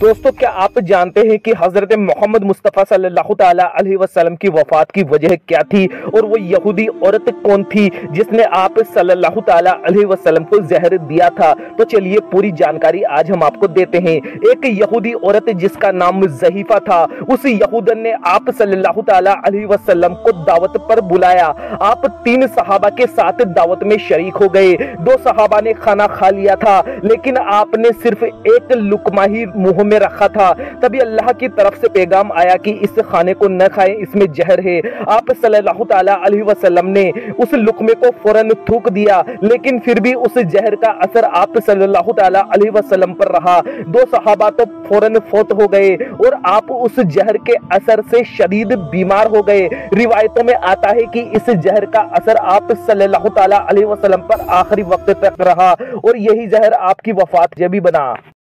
दोस्तों, क्या आप जानते हैं कि हजरत मोहम्मद मुस्तफ़ा सल्लल्लाहु ताला अलैहि वसल्लम की वफात की वजह क्या थी और वो यहूदी औरत कौन थी जिसने आप सल्लल्लाहु ताला अलैहि वसल्लम को जहर दिया था। तो चलिए पूरी जानकारी आज हम आपको देते हैं। एक यहूदी औरत जिसका नाम जहीफा था, उस यहूदन ने आप सल्लल्लाहु ताला अलैहि वसल्लम को दावत पर बुलाया। आप 3 सहाबा के साथ दावत में शरीक हो गए। 2 सहाबा ने खाना खा लिया था, लेकिन आपने सिर्फ एक लुकमा ही मुँह में रखा था। तभी अल्लाह की तरफ से पैगाम आया कि इस खाने को न खाएं, इसमें जहर है। आप सल्लल्लाहु ताला अलैहि वसल्लम ने उस लुकमे को फौरन थूक दिया, लेकिन फिर भी उस जहर का असर आप सल्लल्लाहु ताला अलैहि वसल्लम पर रहा। 2 सहाबा तो फौरन फौत हो गए और आप उस जहर के असर से शदीद बीमार हो गए। रिवायतों में आता है कि इस जहर का असर आप सल्लल्लाहु ताला अलैहि वसल्लम पर आखिरी वक्त तक रहा और यही जहर आपकी वफात जब भी बना।